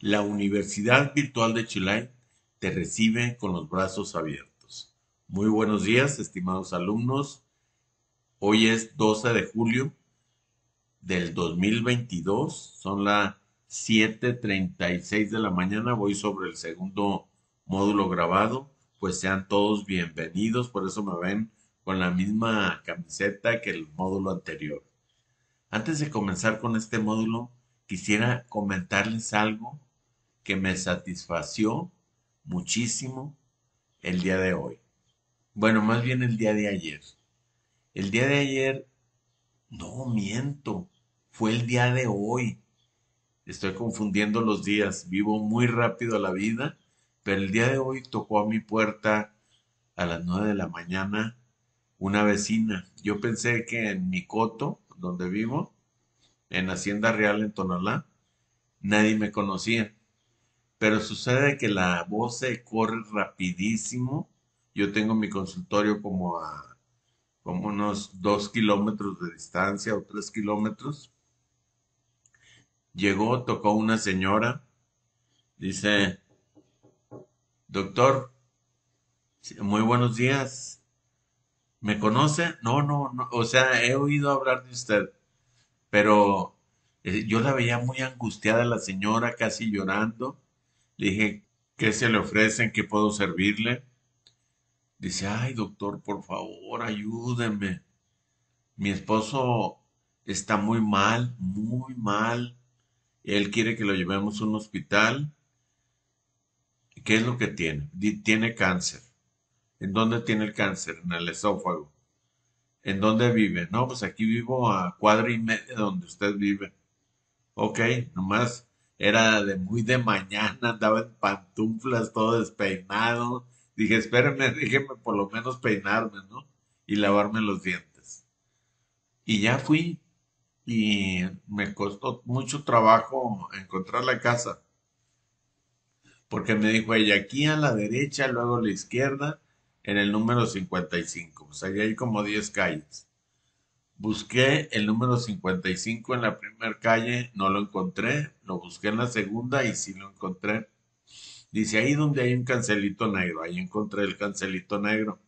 La Universidad Virtual de Chilay te recibe con los brazos abiertos. Muy buenos días, estimados alumnos. Hoy es 12 de julio del 2022. Son las 7:36 de la mañana. Voy sobre el segundo módulo grabado. Pues sean todos bienvenidos. Por eso me ven con la misma camiseta que el módulo anterior. Antes de comenzar con este módulo, quisiera comentarles algo que me satisfació muchísimo el día de hoy. Bueno, más bien el día de ayer. El día de ayer, no miento, fue el día de hoy. Estoy confundiendo los días, vivo muy rápido la vida, pero el día de hoy tocó a mi puerta a las 9 de la mañana una vecina. Yo pensé que en mi coto, donde vivo, en Hacienda Real en Tonalá, nadie me conocía. Pero sucede que la voz se corre rapidísimo. Yo tengo mi consultorio como a unos 2 kilómetros de distancia o 3 kilómetros. Llegó, tocó una señora. Dice, doctor, muy buenos días. ¿Me conoce? No. O sea, he oído hablar de usted. Pero yo la veía muy angustiada, la señora casi llorando. Le dije, ¿qué se le ofrece? ¿En qué puedo servirle? Dice, ay doctor, por favor, ayúdeme. Mi esposo está muy mal, muy mal. Él quiere que lo llevemos a un hospital. ¿Qué es lo que tiene? Tiene cáncer. ¿En dónde tiene el cáncer? En el esófago. ¿En dónde vive? No, pues aquí vivo a cuadra y media donde usted vive. Ok, nomás era de muy de mañana, andaba en pantuflas, todo despeinado. Dije, espérenme, déjenme por lo menos peinarme, ¿no? Y lavarme los dientes. Y ya fui y me costó mucho trabajo encontrar la casa. Porque me dijo ella, aquí a la derecha, luego a la izquierda, en el número 55, o sea, ahí hay como 10 calles. Busqué el número 55 en la primera calle, no lo encontré, lo busqué en la segunda y sí lo encontré. Dice, ahí donde hay un cancelito negro, ahí encontré el cancelito negro.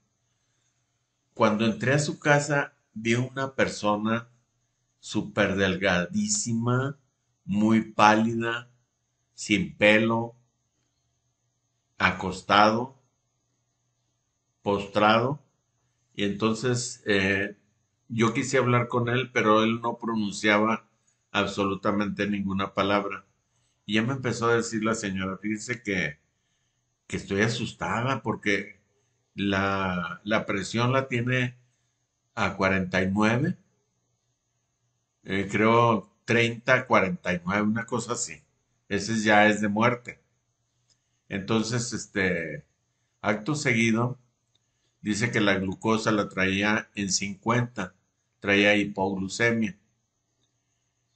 Cuando entré a su casa, vi una persona súper delgadísima, muy pálida, sin pelo, acostado, postrado, y entonces yo quise hablar con él, pero él no pronunciaba absolutamente ninguna palabra. Y ya me empezó a decir la señora, fíjese que estoy asustada porque la presión la tiene a 49, creo 30, 49, una cosa así. Ese ya es de muerte. Entonces, acto seguido, dice que la glucosa la traía en 50, traía hipoglucemia.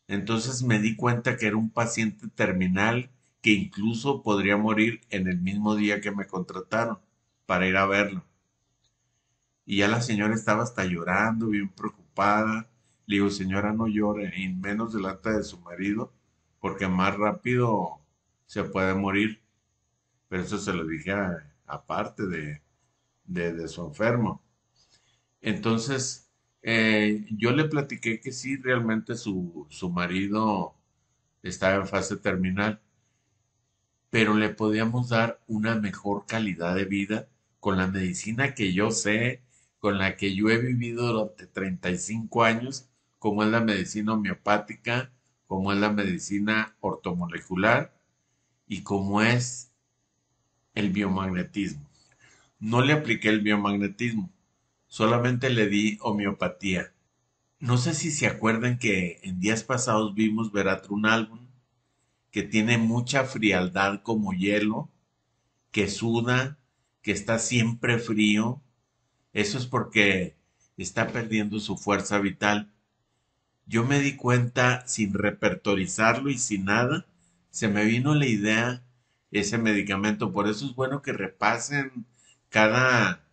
Entonces me di cuenta que era un paciente terminal que incluso podría morir en el mismo día que me contrataron para ir a verlo. Y ya la señora estaba hasta llorando, bien preocupada. Le digo, señora, no llore, y menos delante de su marido, porque más rápido se puede morir. Pero eso se lo dije aparte de su enfermo. Entonces yo le platiqué que sí, realmente su marido estaba en fase terminal, pero le podíamos dar una mejor calidad de vida con la medicina que yo sé, con la que yo he vivido durante 35 años, como es la medicina homeopática, como es la medicina ortomolecular y como es el biomagnetismo. No le apliqué el biomagnetismo, solamente le di homeopatía. No sé si se acuerdan que en días pasados vimos Veratrum album, que tiene mucha frialdad como hielo, que suda, que está siempre frío. Eso es porque está perdiendo su fuerza vital. Yo me di cuenta, sin repertorizarlo y sin nada, se me vino la idea ese medicamento. Por eso es bueno que repasen cada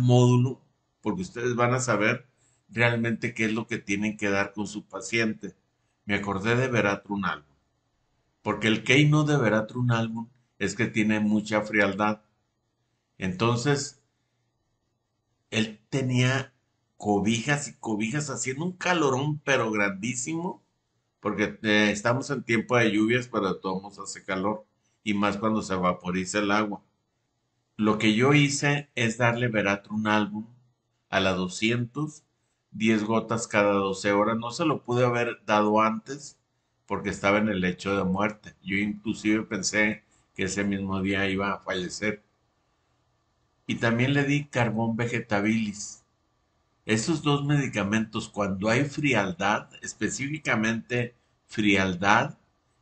módulo, porque ustedes van a saber realmente qué es lo que tienen que dar con su paciente. Me acordé de Veratrum album. porque el queino de Veratrum album es que tiene mucha frialdad. Entonces, él tenía cobijas y cobijas haciendo un calorón pero grandísimo, porque estamos en tiempo de lluvias, pero de todos modos hace calor, y más cuando se vaporiza el agua. Lo que yo hice es darle Veratrum album a la 200, 10 gotas cada 12 horas. No se lo pude haber dado antes porque estaba en el lecho de muerte. Yo inclusive pensé que ese mismo día iba a fallecer. Y también le di carbón vegetabilis. Esos dos medicamentos, cuando hay frialdad, específicamente frialdad,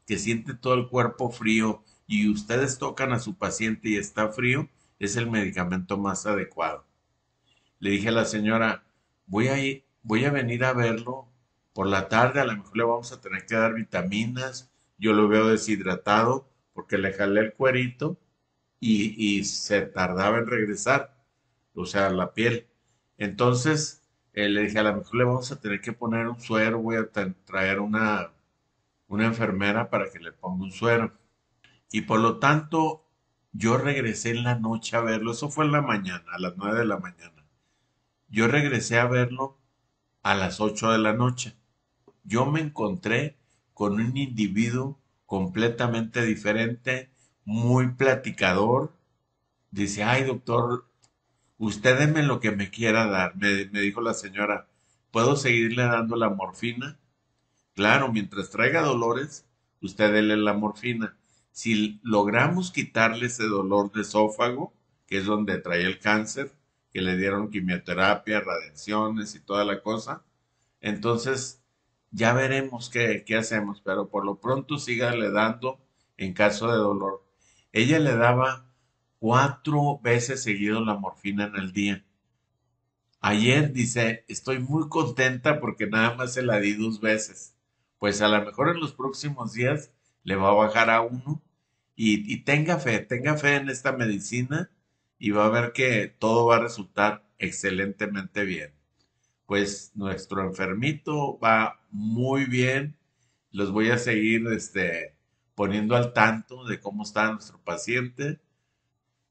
que siente todo el cuerpo frío y ustedes tocan a su paciente y está frío, es el medicamento más adecuado. Le dije a la señora, voy a venir a verlo por la tarde, a lo mejor le vamos a tener que dar vitaminas, yo lo veo deshidratado porque le jalé el cuerito y se tardaba en regresar, o sea, la piel. Entonces le dije, a lo mejor le vamos a tener que poner un suero, voy a traer una enfermera para que le ponga un suero. Y por lo tanto, yo regresé en la noche a verlo, eso fue en la mañana, a las 9 de la mañana. Yo regresé a verlo a las 8 de la noche. Yo me encontré con un individuo completamente diferente, muy platicador. Dice, ay doctor, usted deme lo que me quiera dar. Me dijo la señora, ¿puedo seguirle dando la morfina? Claro, mientras traiga dolores, usted déle la morfina. Si logramos quitarle ese dolor de esófago, que es donde traía el cáncer, que le dieron quimioterapia, radiaciones y toda la cosa, entonces ya veremos qué hacemos, pero por lo pronto sígale dando en caso de dolor. Ella le daba 4 veces seguido la morfina en el día. Ayer dice, estoy muy contenta porque nada más se la di 2 veces. Pues a lo mejor en los próximos días le va a bajar a 1. Y tenga fe en esta medicina y va a ver que todo va a resultar excelentemente bien. Pues nuestro enfermito va muy bien. Los voy a seguir poniendo al tanto de cómo está nuestro paciente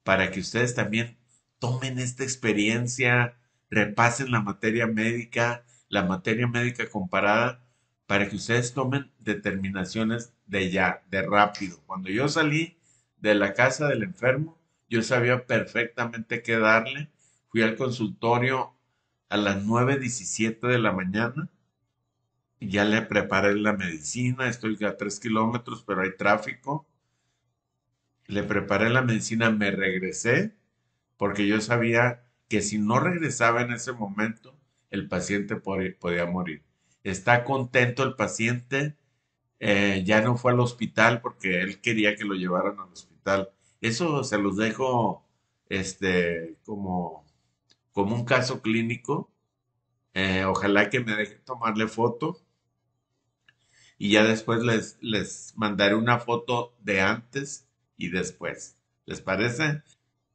para que ustedes también tomen esta experiencia, repasen la materia médica comparada, para que ustedes tomen determinaciones de ya, de rápido. Cuando yo salí de la casa del enfermo, yo sabía perfectamente qué darle. Fui al consultorio a las 9:17 de la mañana. Ya le preparé la medicina. Estoy a 3 kilómetros, pero hay tráfico. Le preparé la medicina, me regresé, porque yo sabía que si no regresaba en ese momento, el paciente podía morir. Está contento el paciente. Ya no fue al hospital porque él quería que lo llevaran al hospital. Eso se los dejo como un caso clínico. Ojalá que me dejen tomarle foto. Y ya después les mandaré una foto de antes y después. ¿Les parece?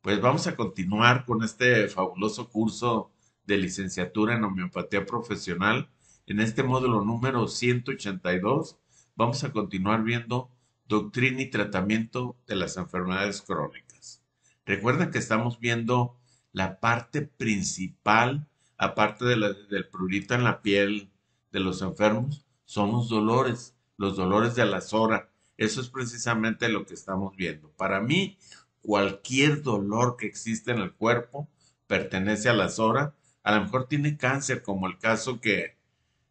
Pues vamos a continuar con este fabuloso curso de licenciatura en homeopatía profesional. En este módulo número 182 vamos a continuar viendo doctrina y tratamiento de las enfermedades crónicas. Recuerden que estamos viendo la parte principal, aparte del prurito en la piel de los enfermos, son los dolores de la zora. Eso es precisamente lo que estamos viendo. Para mí, cualquier dolor que existe en el cuerpo pertenece a la zora. A lo mejor tiene cáncer, como el caso que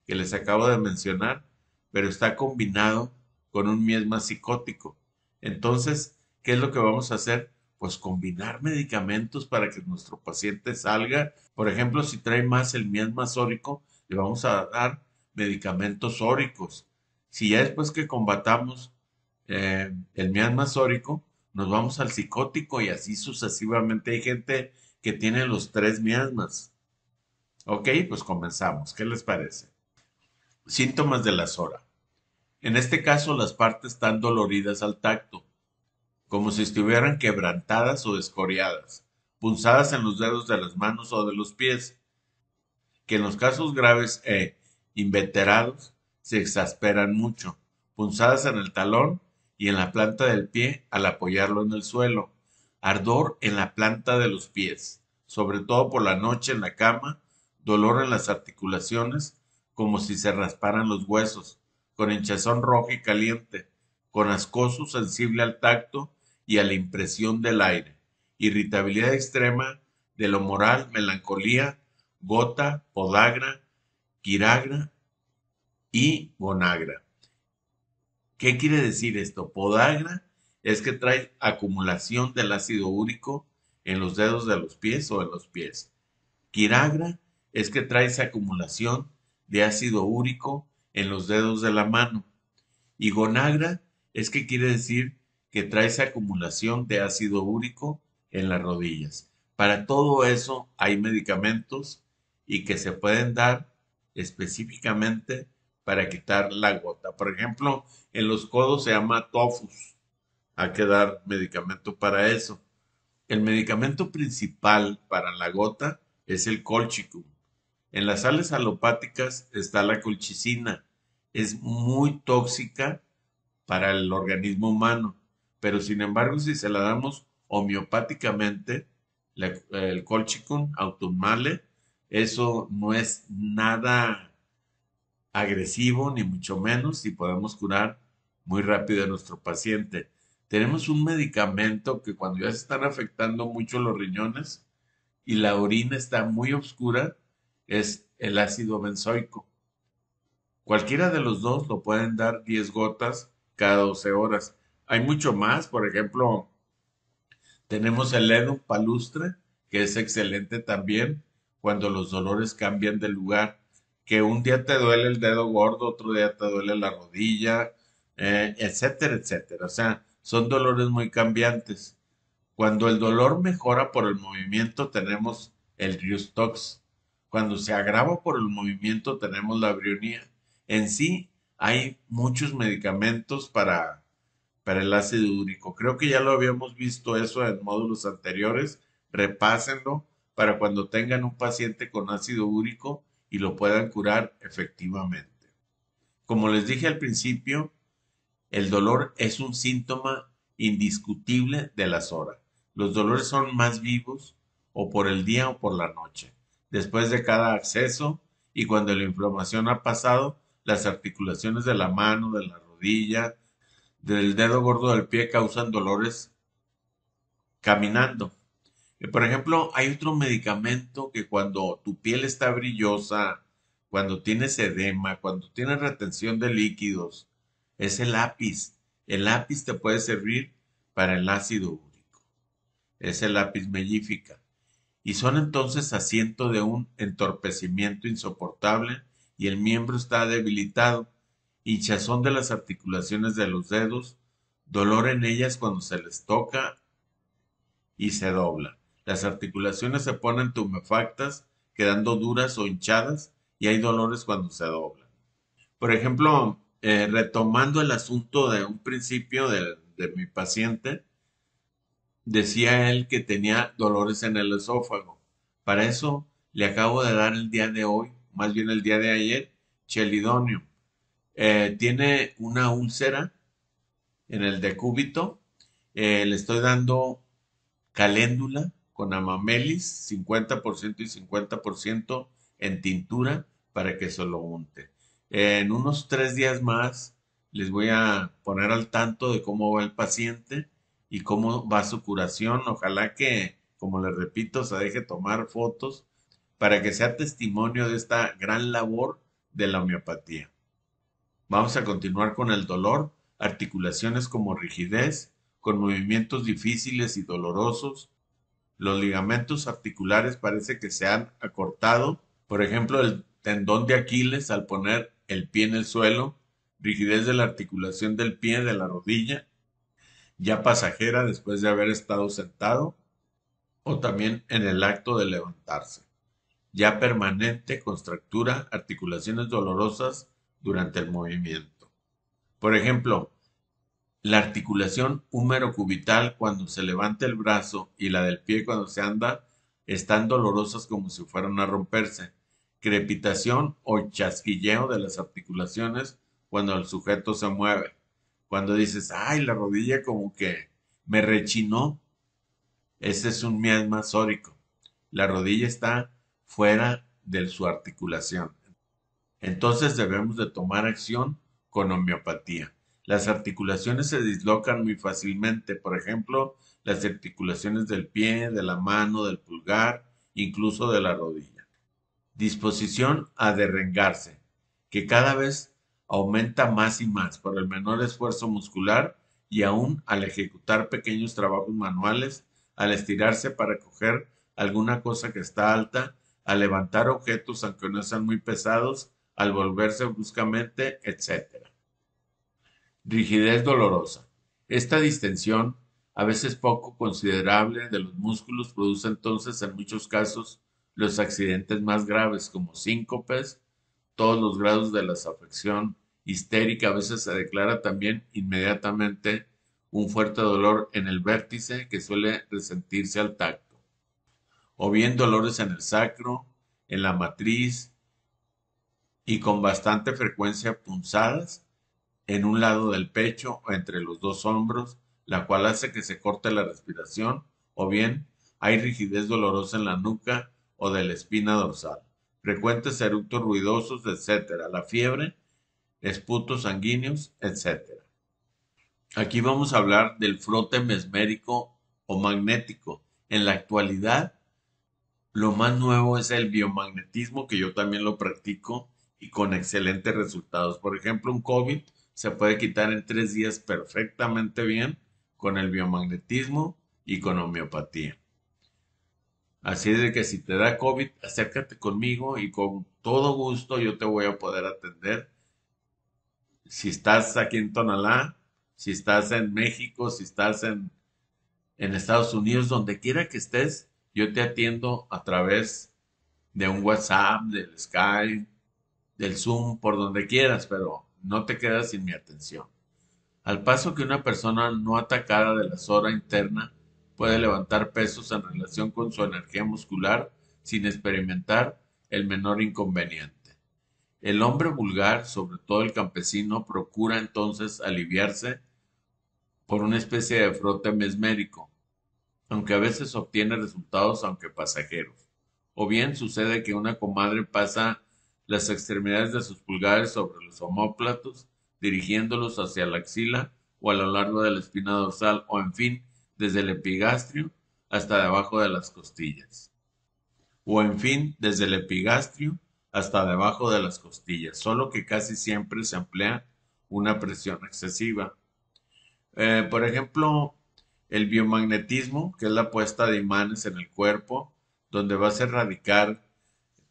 les acabo de mencionar, pero está combinado con un miasma psicótico. Entonces, ¿qué es lo que vamos a hacer? Pues combinar medicamentos para que nuestro paciente salga. Por ejemplo, si trae más el miasma psórico, le vamos a dar medicamentos psóricos. Si ya después que combatamos el miasma psórico, nos vamos al psicótico y así sucesivamente. Hay gente que tiene los 3 miasmas. Ok, pues comenzamos. ¿Qué les parece? Síntomas de la zora. En este caso, las partes están doloridas al tacto, como si estuvieran quebrantadas o escoriadas, punzadas en los dedos de las manos o de los pies, que en los casos graves e inveterados se exasperan mucho, punzadas en el talón y en la planta del pie al apoyarlo en el suelo. Ardor en la planta de los pies, sobre todo por la noche en la cama, dolor en las articulaciones, como si se rasparan los huesos, con hinchazón roja y caliente, con ascoso, sensible al tacto y a la impresión del aire, irritabilidad extrema de lo moral, melancolía, gota, podagra, quiragra y gonagra. ¿Qué quiere decir esto? Podagra es que trae acumulación del ácido úrico en los dedos de los pies o en los pies. Quiragra es que trae esa acumulación de ácido úrico en los dedos de la mano. Y gonagra es que quiere decir que trae esa acumulación de ácido úrico en las rodillas. Para todo eso hay medicamentos y que se pueden dar específicamente para quitar la gota. Por ejemplo, en los codos se llama tofus. Hay que dar medicamento para eso. El medicamento principal para la gota es el colchicum. En las sales alopáticas está la colchicina. Es muy tóxica para el organismo humano, pero sin embargo si se la damos homeopáticamente, el colchicum autumale, eso no es nada agresivo ni mucho menos y podemos curar muy rápido a nuestro paciente. Tenemos un medicamento que cuando ya se están afectando mucho los riñones y la orina está muy oscura, es el ácido benzoico. Cualquiera de los dos lo pueden dar 10 gotas cada 12 horas. Hay mucho más, por ejemplo, tenemos el Ledum palustre, que es excelente también cuando los dolores cambian de lugar, que un día te duele el dedo gordo, otro día te duele la rodilla, etcétera, etcétera. O sea, son dolores muy cambiantes. Cuando el dolor mejora por el movimiento tenemos el Rhus tox. Cuando se agrava por el movimiento tenemos la abrionía. En sí hay muchos medicamentos para el ácido úrico. Creo que ya lo habíamos visto eso en módulos anteriores. Repásenlo para cuando tengan un paciente con ácido úrico y lo puedan curar efectivamente. Como les dije al principio, el dolor es un síntoma indiscutible de la psora. Los dolores son más vivos o por el día o por la noche. Después de cada acceso y cuando la inflamación ha pasado, las articulaciones de la mano, de la rodilla, del dedo gordo del pie causan dolores caminando. Por ejemplo, hay otro medicamento que cuando tu piel está brillosa, cuando tienes edema, cuando tienes retención de líquidos, es el apis. El apis te puede servir para el ácido úrico. Es el apis melífica. Y son entonces asiento de un entorpecimiento insoportable y el miembro está debilitado, hinchazón de las articulaciones de los dedos, dolor en ellas cuando se les toca y se dobla. Las articulaciones se ponen tumefactas, quedando duras o hinchadas y hay dolores cuando se doblan. Por ejemplo, retomando el asunto de un principio de mi paciente, decía él que tenía dolores en el esófago. Para eso le acabo de dar el día de hoy, más bien el día de ayer, chelidonio. Tiene una úlcera en el decúbito. Le estoy dando caléndula con amamelis, 50% y 50% en tintura para que se lo unte. En unos 3 días más les voy a poner al tanto de cómo va el paciente y cómo va su curación. Ojalá que, como les repito, se deje tomar fotos para que sea testimonio de esta gran labor de la homeopatía. Vamos a continuar con el dolor, articulaciones como rigidez, con movimientos difíciles y dolorosos. Los ligamentos articulares parece que se han acortado. Por ejemplo, el tendón de Aquiles al poner el pie en el suelo, rigidez de la articulación del pie, de la rodilla, ya pasajera después de haber estado sentado o también en el acto de levantarse. Ya permanente, contractura, articulaciones dolorosas durante el movimiento. Por ejemplo, la articulación húmero-cubital cuando se levanta el brazo y la del pie cuando se anda están dolorosas como si fueran a romperse. Crepitación o chasquilleo de las articulaciones cuando el sujeto se mueve. Cuando dices, ay, la rodilla como que me rechinó, ese es un miasma psórico. La rodilla está fuera de su articulación. Entonces debemos de tomar acción con homeopatía. Las articulaciones se dislocan muy fácilmente, por ejemplo, las articulaciones del pie, de la mano, del pulgar, incluso de la rodilla. Disposición a derrengarse, que cada vez aumenta más y más por el menor esfuerzo muscular y aún al ejecutar pequeños trabajos manuales, al estirarse para coger alguna cosa que está alta, al levantar objetos aunque no sean muy pesados, al volverse bruscamente, etc. Rigidez dolorosa. Esta distensión, a veces poco considerable, de los músculos produce entonces en muchos casos los accidentes más graves como síncopes, todos los grados de la afección histérica. A veces se declara también inmediatamente un fuerte dolor en el vértice que suele resentirse al tacto, o bien dolores en el sacro, en la matriz y con bastante frecuencia punzadas en un lado del pecho o entre los dos hombros, la cual hace que se corte la respiración, o bien hay rigidez dolorosa en la nuca o de la espina dorsal, frecuentes eructos ruidosos, etc., la fiebre, esputos sanguíneos, etc. Aquí vamos a hablar del frote mesmérico o magnético. En la actualidad, lo más nuevo es el biomagnetismo, que yo también lo practico y con excelentes resultados. Por ejemplo, un COVID se puede quitar en 3 días perfectamente bien con el biomagnetismo y con homeopatía. Así es de que si te da COVID, acércate conmigo y con todo gusto yo te voy a poder atender. Si estás aquí en Tonalá, si estás en México, si estás en Estados Unidos, donde quiera que estés, yo te atiendo a través de un WhatsApp, del Skype, del Zoom, por donde quieras, pero no te quedas sin mi atención. Al paso que una persona no atacada de la zona interna puede levantar pesos en relación con su energía muscular sin experimentar el menor inconveniente. El hombre vulgar, sobre todo el campesino, procura entonces aliviarse por una especie de frote mesmérico, aunque a veces obtiene resultados aunque pasajeros. O bien sucede que una comadre pasa las extremidades de sus pulgares sobre los omóplatos, dirigiéndolos hacia la axila o a lo largo de la espina dorsal, o en fin, desde el epigastrio hasta debajo de las costillas. Solo que casi siempre se emplea una presión excesiva. Por ejemplo, el biomagnetismo, que es la puesta de imanes en el cuerpo, donde vas a erradicar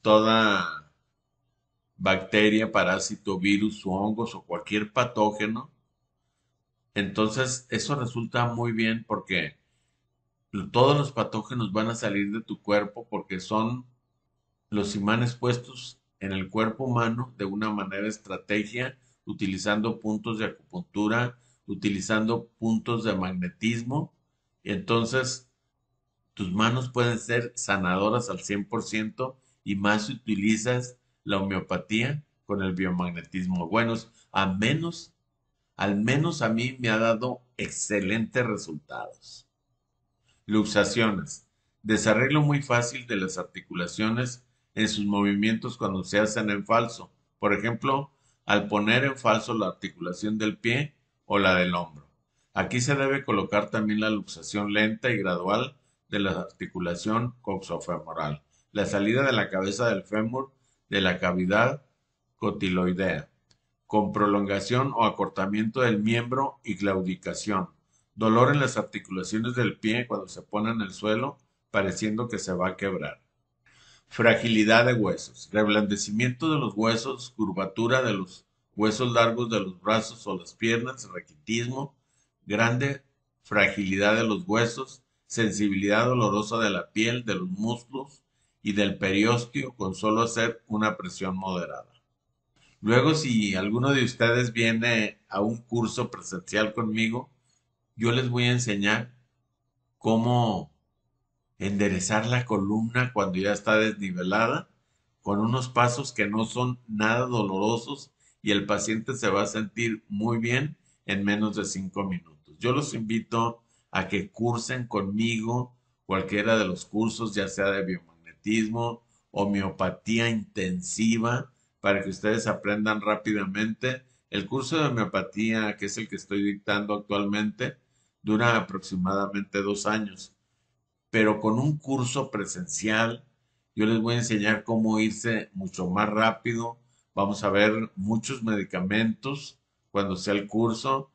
toda bacteria, parásito, virus o hongos o cualquier patógeno. Entonces eso resulta muy bien porque todos los patógenos van a salir de tu cuerpo porque son los imanes puestos en el cuerpo humano de una manera estratégica, utilizando puntos de acupuntura, utilizando puntos de magnetismo. Entonces tus manos pueden ser sanadoras al 100% y más si utilizas la homeopatía con el biomagnetismo. Bueno, al menos a mí me ha dado excelentes resultados. Luxaciones. Desarreglo muy fácil de las articulaciones en sus movimientos cuando se hacen en falso. Por ejemplo, al poner en falso la articulación del pie o la del hombro. Aquí se debe colocar también la luxación lenta y gradual de la articulación coxofemoral, la salida de la cabeza del fémur de la cavidad cotiloidea, con prolongación o acortamiento del miembro y claudicación. Dolor en las articulaciones del pie cuando se pone en el suelo, pareciendo que se va a quebrar. Fragilidad de huesos. Reblandecimiento de los huesos, curvatura de los huesos largos de los brazos o las piernas, raquitismo, grande fragilidad de los huesos, sensibilidad dolorosa de la piel, de los muslos y del periósteo con solo hacer una presión moderada. Luego, si alguno de ustedes viene a un curso presencial conmigo, yo les voy a enseñar cómo enderezar la columna cuando ya está desnivelada, con unos pasos que no son nada dolorosos y el paciente se va a sentir muy bien en menos de 5 minutos. Yo los invito a que cursen conmigo cualquiera de los cursos, ya sea de biomagnetismo, homeopatía intensiva, para que ustedes aprendan rápidamente. El curso de homeopatía, que es el que estoy dictando actualmente, dura aproximadamente 2 años. Pero con un curso presencial, yo les voy a enseñar cómo irse mucho más rápido. Vamos a ver muchos medicamentos cuando sea el curso.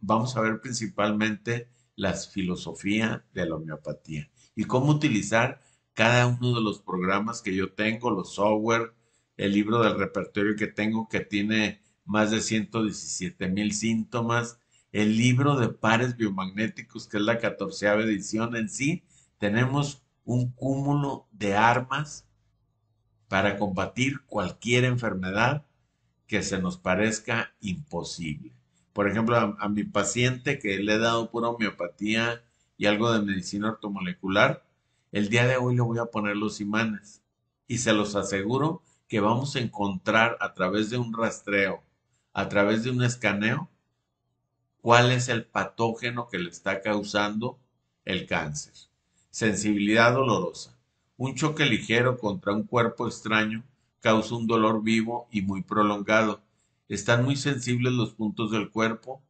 Vamos a ver principalmente las filosofías de la homeopatía y cómo utilizar cada uno de los programas que yo tengo, los software, el libro del repertorio que tengo, que tiene más de 117,000 síntomas, el libro de pares biomagnéticos, que es la 14ª edición. En sí, tenemos un cúmulo de armas para combatir cualquier enfermedad que se nos parezca imposible. Por ejemplo, a mi paciente que le he dado pura homeopatía y algo de medicina ortomolecular, el día de hoy le voy a poner los imanes, y se los aseguro que vamos a encontrar a través de un rastreo, a través de un escaneo, cuál es el patógeno que le está causando el cáncer. Sensibilidad dolorosa. Un choque ligero contra un cuerpo extraño causa un dolor vivo y muy prolongado. Están muy sensibles los puntos del cuerpo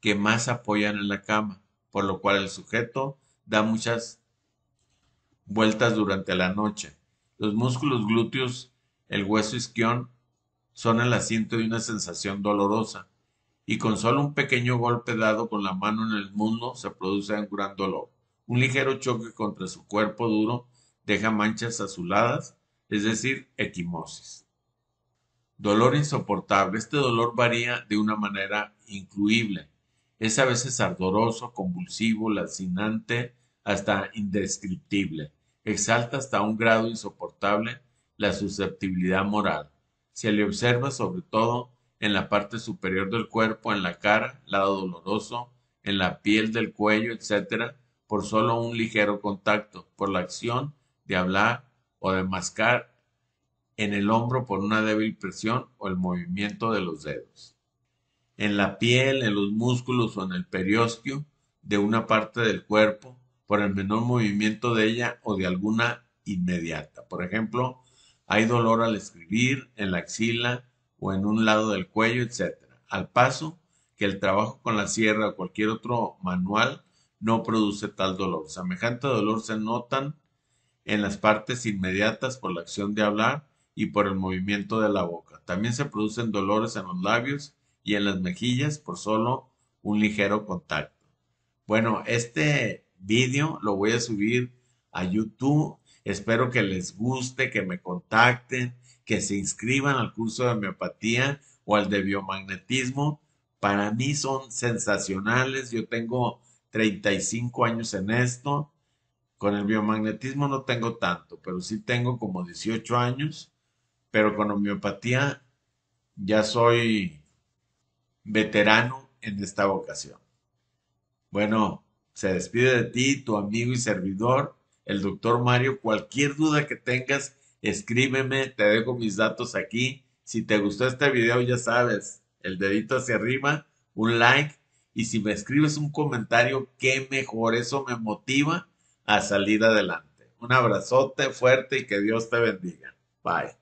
que más apoyan en la cama, por lo cual el sujeto da muchas vueltas durante la noche. Los músculos glúteos, el hueso isquion, son el asiento de una sensación dolorosa, y con solo un pequeño golpe dado con la mano en el muslo se produce un gran dolor. Un ligero choque contra su cuerpo duro deja manchas azuladas, es decir, equimosis. Dolor insoportable. Este dolor varía de una manera increíble. Es a veces ardoroso, convulsivo, lacinante, hasta indescriptible. Exalta hasta un grado insoportable la susceptibilidad moral. Se le observa sobre todo en la parte superior del cuerpo, en la cara, lado doloroso, en la piel del cuello, etc., por solo un ligero contacto, por la acción de hablar o de mascar en el hombro por una débil presión o el movimiento de los dedos. En la piel, en los músculos o en el periósteo de una parte del cuerpo, por el menor movimiento de ella o de alguna inmediata. Por ejemplo, hay dolor al escribir, en la axila o en un lado del cuello, etc. Al paso que el trabajo con la sierra o cualquier otro manual no produce tal dolor. Semejante dolor se notan en las partes inmediatas por la acción de hablar y por el movimiento de la boca. También se producen dolores en los labios y en las mejillas por solo un ligero contacto. Bueno, este vídeo lo voy a subir a YouTube. Espero que les guste, que me contacten, que se inscriban al curso de homeopatía o al de biomagnetismo. Para mí son sensacionales. Yo tengo 35 años en esto. Con el biomagnetismo no tengo tanto, pero sí tengo como 18 años. Pero con homeopatía ya soy veterano en esta vocación. Bueno, se despide de ti, tu amigo y servidor, el doctor Mario. Cualquier duda que tengas, escríbeme, te dejo mis datos aquí. Si te gustó este video, ya sabes, el dedito hacia arriba, un like, y si me escribes un comentario, qué mejor, eso me motiva a salir adelante. Un abrazote fuerte y que Dios te bendiga. Bye.